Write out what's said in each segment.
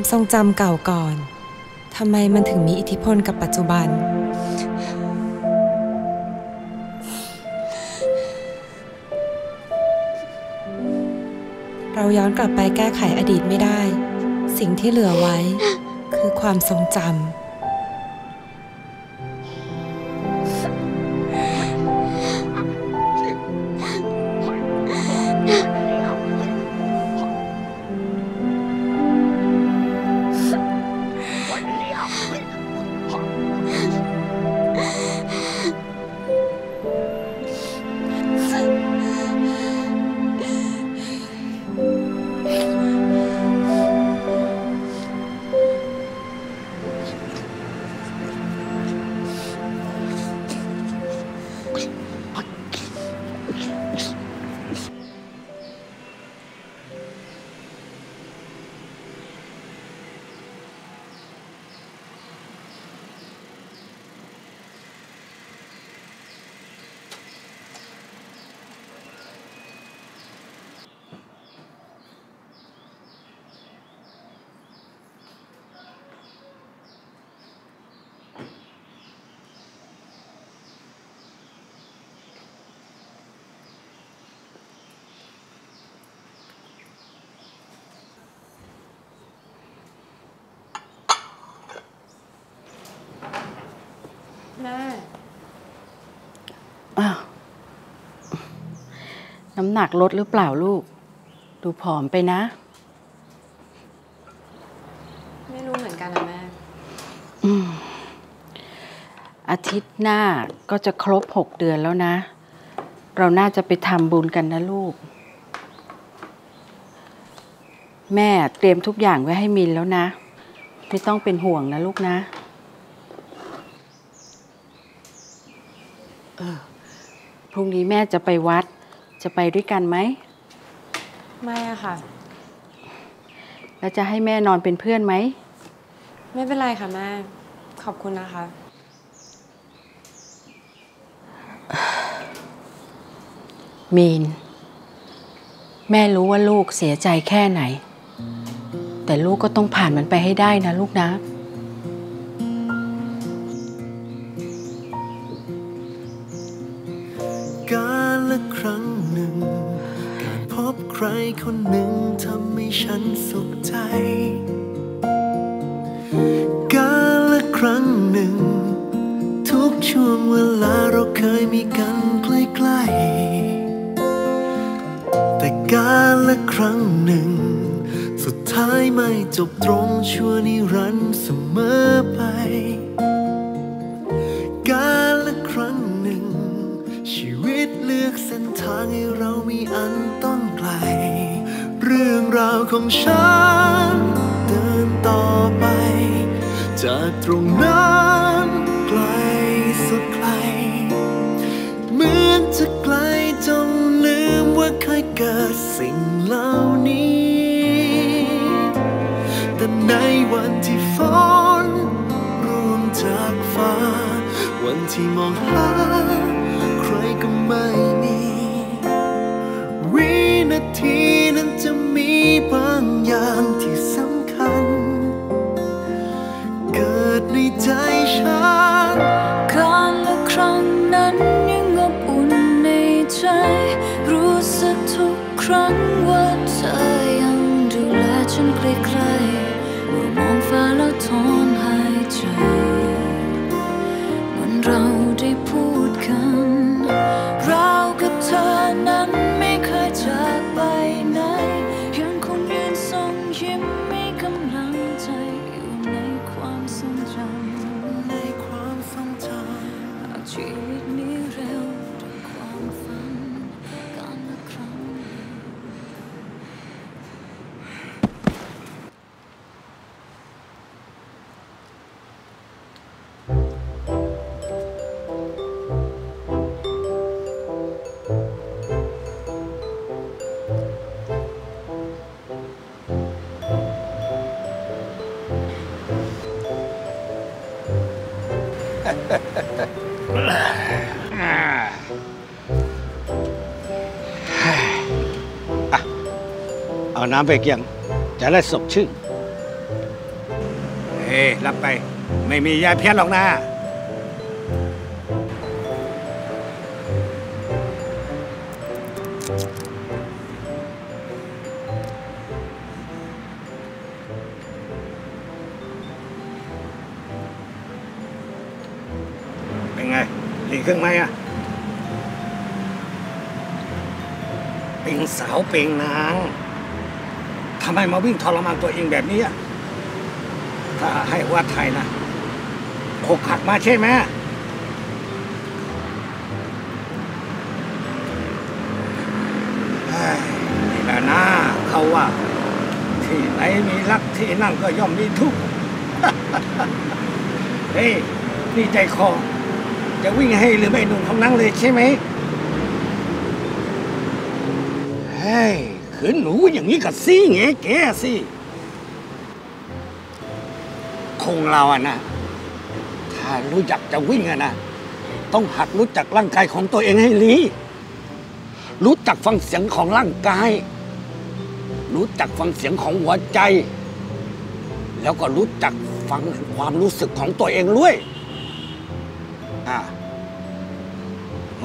ความทรงจำเก่าก่อนทำไมมันถึงมีอิทธิพลกับปัจจุบันเราย้อนกลับไปแก้ไขอดีตไม่ได้สิ่งที่เหลือไว้คือความทรงจำน้ำหนักลดหรือเปล่าลูกดูผอมไปนะไม่รู้เหมือนกันนะแม่อาทิตย์หน้าก็จะครบ6 เดือนแล้วนะเราน่าจะไปทำบุญกันนะลูกแม่เตรียมทุกอย่างไว้ให้มินแล้วนะไม่ต้องเป็นห่วงนะลูกนะพรุ่งนี้แม่จะไปวัดจะไปด้วยกันไหมไม่อะค่ะแล้วจะให้แม่นอนเป็นเพื่อนไหมไม่เป็นไรค่ะแม่ขอบคุณนะคะมีนแม่รู้ว่าลูกเสียใจแค่ไหนแต่ลูกก็ต้องผ่านมันไปให้ได้นะลูกนะการละครั้งหนึ่งการพบใครคนหนึ่งทำให้ฉันสุขใจการละครั้งหนึ่งทุกช่วงเวลาเราเคยมีกันใกล้ๆแต่การละครั้งหนึ่งสุดท้ายไม่จบตรงชั่วนิรันดร์เสมอไปการละครั้งหนึ่งชีวิตเลือกเส้นทางให้เรามีอันต้องไกลเรื่องราวของฉันเดินต่อไปจากตรงนั้นไกลสุดไกลเหมือนจะไกลจนลืมว่าเคยเกิดสิ่งเหล่านี้แต่ในวันที่ฝนร่วงจากฟ้าวันที่มองหาใครก็ไม่มีวินาทีนั้นจะมีบางอย่างที่สำคัญเกิดในใจฉันการละครั้งนั้นยังอบอุ่นในใจรู้สึกทุกครั้งว่าเธอยังดูแลฉันใกล้ๆเมื่อมองฟ้าแล้วถอนหายใจเหมือนเราได้พูดกันเรากับเธอนั้นไม่เคยจากไปไหนยังคงยืนส่งยิ้มมีกำลังใจอยู่ในความทรงจำในความทรงจำอาจชีวิตนี้เร็วด้วยความฝันการละครั้งเอาน้ำไปเกี่ยงจะได้สดชื่น รับไปไม่มียาเพี้ยนหรอกนะเป็นไงหลีกเครื่องไหมอ่ะเป็นสาวเป็นนางทำไมมาวิ่งทรมานตัวเองแบบนี้อ่ะถ้าให้ว่าไทยนะหกหักมาใช่ไหมนี่แหละนะเขาว่าที่ไหนมีรักที่นั่นก็ย่อมมีทุกข์ เฮ้ยนี่ใจคอจะวิ่งให้หรือไม่หนุ่มของนั่งเลยใช่ไหมเฮ้ยคือหนูอย่างนี้ก็ซี่แงแกสิคงเราอะนะถ้ารู้จักจะวิ่งอะนะต้องหัดรู้จักร่างกายของตัวเองให้ดีรู้จักฟังเสียงของร่างกายรู้จักฟังเสียงของหัวใจแล้วก็รู้จักฟังความรู้สึกของตัวเองด้วย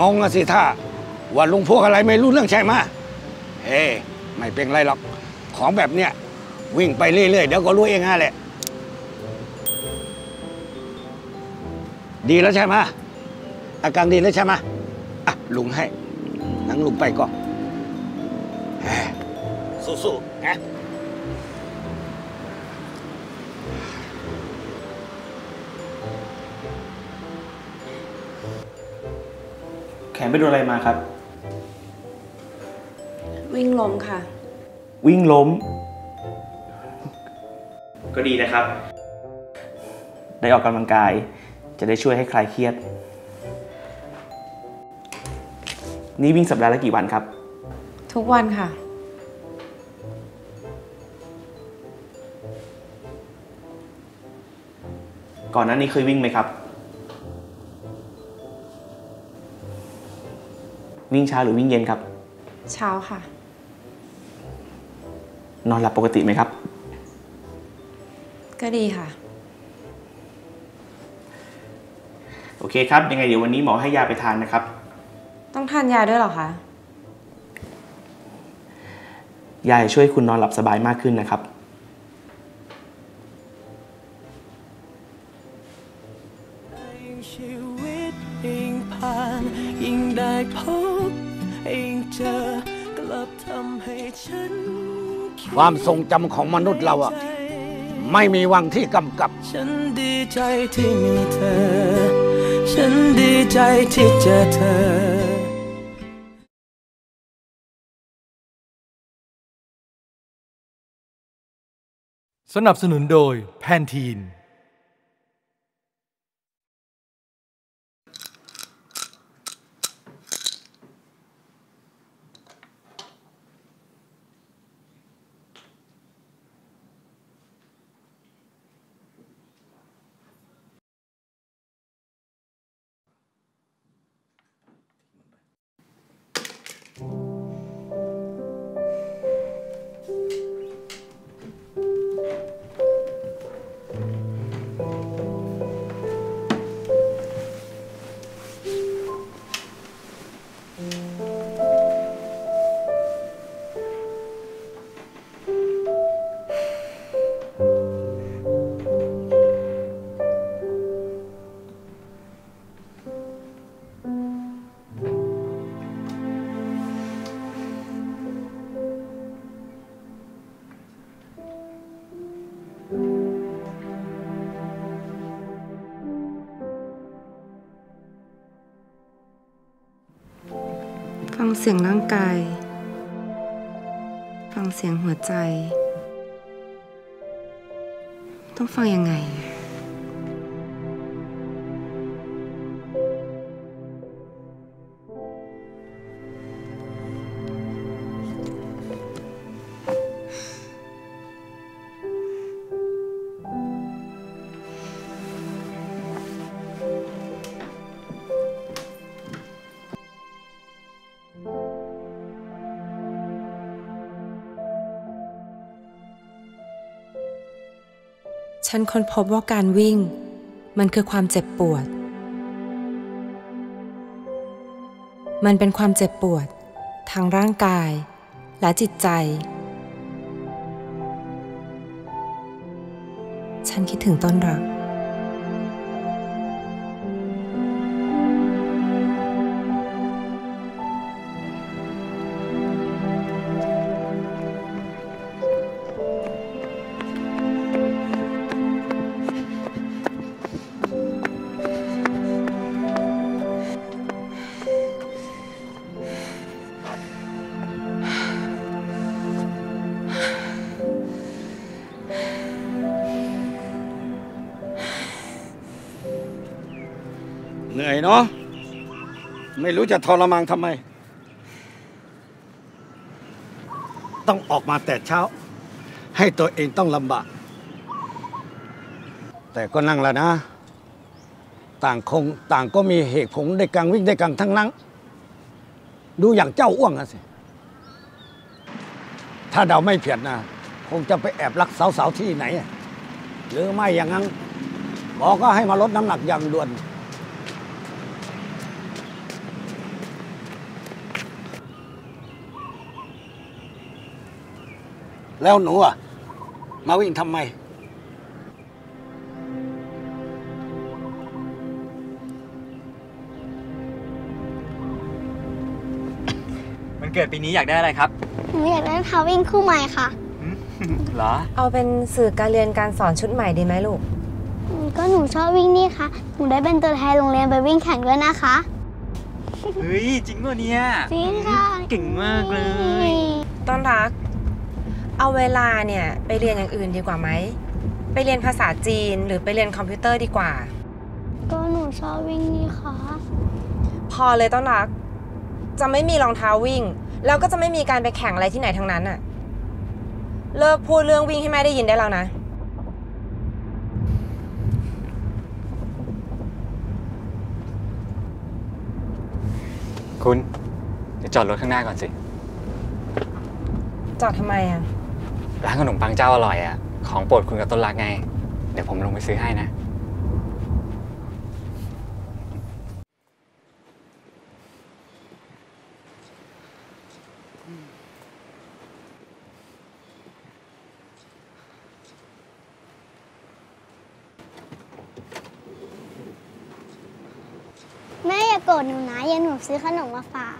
งงอะสิท่าว่าลุงพวกอะไรไม่รู้เรื่องใช่ไหมเฮ้ไม่เป็นไรหรอกของแบบเนี้ยวิ่งไปเรื่อยๆเดี๋ยวก็รู้เองแหละดีแล้วใช่ไหมอาการดีแล้วใช่ไหมอ่ะลุงให้นั่งลุงไปก่อนสู้ๆนะแขนไปโดนอะไรมาครับวิ่งล้มค่ะวิ่งล้มก็ดีนะครับได้ออกกำลังกายจะได้ช่วยให้คลายเครียดนี่วิ่งสัปดาห์ละกี่วันครับทุกวันค่ะก่อนหน้านี้เคยวิ่งไหมครับวิ่งเช้าหรือวิ่งเย็นครับเช้าค่ะนอนหลับปกติไหมครับก็ดีค่ะโอเคครับยังไงเดี๋ยววันนี้หมอให้ยาไปทานนะครับต้องทานยาด้วยเหรอคะยาช่วยคุณนอนหลับสบายมากขึ้นนะครับยิ่งชีวิตยิ่งผ่านยิ่งได้พบยิ่งเจอกลับทำให้ฉันความทรงจำของมนุษย์เราอะไม่มีวันที่กำกับฉันดีใจที่มีเธอฉันดีใจที่เจอเธอสนับสนุนโดยแพนทีนฟังเสียงร่างกายฟังเสียงหัวใจต้องฟังยังไง ฉันค้นพบว่าการวิ่งมันคือความเจ็บปวดมันเป็นความเจ็บปวดทางร่างกายและจิตใจฉันคิดถึงต้นรักเหนื่อยเนาะไม่รู้จะทรมานทำไมต้องออกมาแต่เช้าให้ตัวเองต้องลำบากแต่ก็นั่งแล้วนะต่างก็มีเหตุผลในการวิ่งในการทั้งนั้นดูอย่างเจ้าอ้วงนะสิถ้าเดาไม่เพี้ยนนะคงจะไปแอบรักสาวๆที่ไหนหรือไม่อย่างนั้นหมอก็ให้มาลดน้ำหนักอย่างด่วนแล้วหนูอ่ะมาวิ่งทำไมมันเกิดปีนี้อยากได้อะไรครับหนูอยากได้พาวิ่งคู่ใหม่ค่ะเหรอเอาเป็นสื่อการเรียนการสอนชุดใหม่ดีไหมลูกก็หนูชอบวิ่งนี่ค่ะหนูได้เป็นตัวแทนโรงเรียนไปวิ่งแข่งด้วยนะคะเฮ้ยจริงป่ะเนี่ยจริงค่ะเก่งมากเลยต้อนรักเอาเวลาเนี่ยไปเรียนอย่างอื่นดีกว่าไหมไปเรียนภาษาจีนหรือไปเรียนคอมพิวเตอร์ดีกว่าก็หนูชอบวิ่งนี่ค่ะพอเลยต้อนรักจะไม่มีรองเท้าวิ่งแล้วก็จะไม่มีการไปแข่งอะไรที่ไหนทั้งนั้นอะเลิกพูดเรื่องวิ่งให้แม่ได้ยินได้แล้วนะคุณจอดรถข้างหน้าก่อนสิจอดทำไมอะร้านขนมปังเจ้าอร่อยอ่ะของโปรดคุณกับต้นรักไงเดี๋ยวผมลงไปซื้อให้นะแม่อย่าโกรธหนูนะอย่าหนูซื้อขนมมาฝาก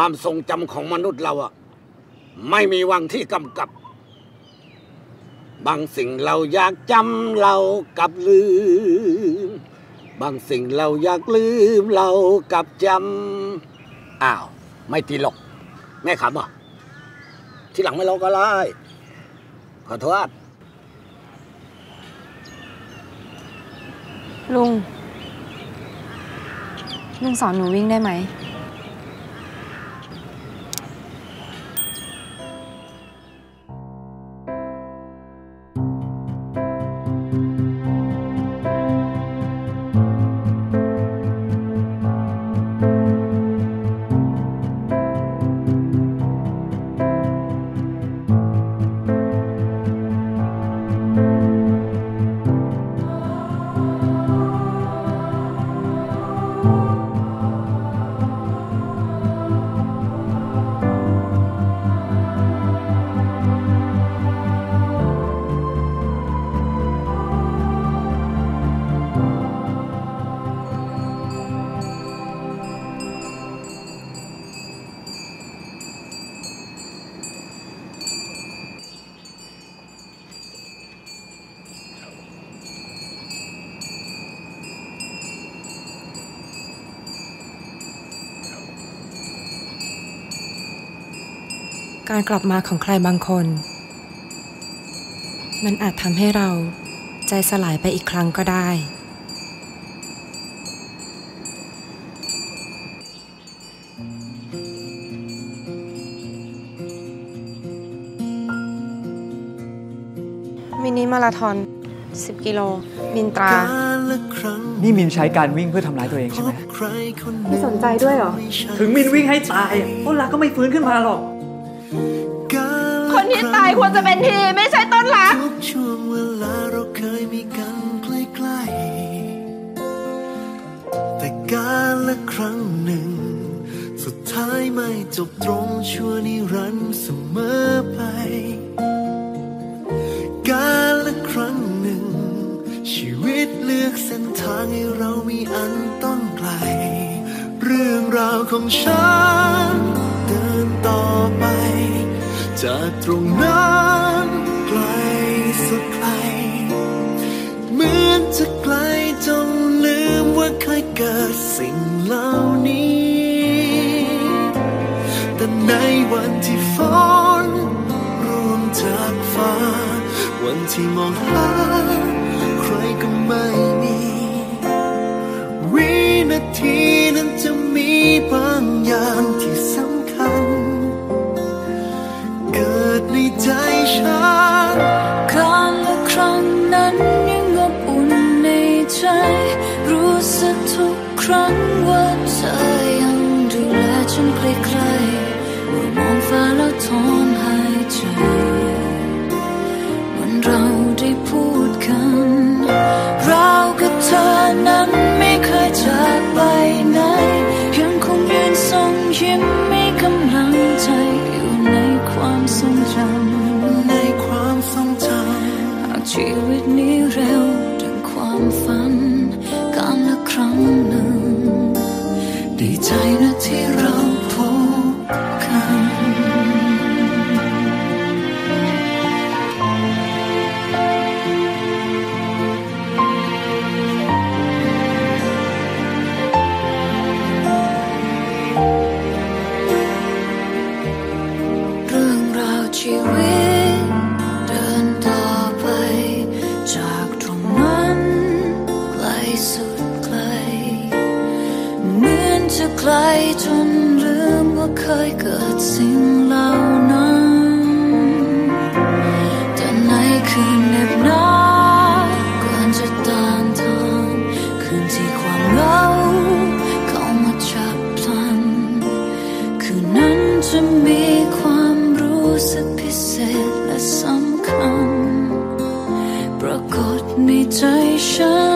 ความทรงจำของมนุษย์เราอะไม่มีวังที่กำกับบางสิ่งเราอยากจำเรากลับลืมบางสิ่งเราอยากลืมเรากลับจำอ้าวไม่ตีหลอกแม่ขำอ่ะที่หลังไม่ร้องก็ได้ขอโทษลุงสอนหนูวิ่งได้ไหมการกลับมาของใครบางคนมันอาจทำให้เราใจสลายไปอีกครั้งก็ได้มินิมาราธอน10 กิโลมินตรานี่มินใช้การวิ่งเพื่อทำร้ายตัวเองใช่ไหมไม่สนใจด้วยหรอถึงมินวิ่งให้ตายต้นรักก็ไม่ฟื้นขึ้นมาหรอกคนที่ตายควรจะเป็นทีไม่ใช่ต้นรักทุกช่วงเวลาเราเคยมีกันใกล้ๆแต่การละครั้งหนึ่งสุดท้ายไม่จบตรงชั่วนิรันดร์เสมอไปการละครั้งหนึ่งชีวิตเลือกเส้นทางให้เรามีอันต้องไกลเรื่องราวของฉันเดินต่อไปจากตรงนั้นไกลสุดไกลเหมือนจะไกลจนลืมว่าเคยเกิดสิ่งเหล่านี้แต่ในวันที่ฝนร่วงจากฟ้าวันที่มองหาใครก็ไม่มีวินาทีนั้นจะมีบางอย่างที่สำคัญเกิดในใจฉันการละครั้งนั้นยังอบอุ่นในใจรู้สึกทุกครั้งว่าเธอยังดูแลฉันใกล้ๆเมื่อมองฟ้าแล้วถอนหายใจวันเราได้พูดกันเรากับเธอนั้นไม่เคยจากไปไหนยังคงยืนส่งยิ้มมีกำลังใจอยู่ในความทรงจำในความทรงจำหากชีวิตนี้เร็วดังความฝันการละครั้งหนึ่งดีใจนะที่เราพบกันชีวิตเดินต่อไปจากตรงนั้นไกลสุดไกลเหมือนจะไกลจนลืมว่าเคยเกิดสิ่งเหล่านั้นแต่ในคืนเหน็บหนาวก่อนจะตามทางคืนที่ความเหงาเข้ามาจับพลันคืนนั้นจะมีความรู้สึกพิเศษและสำคัญปรากฏในใจฉัน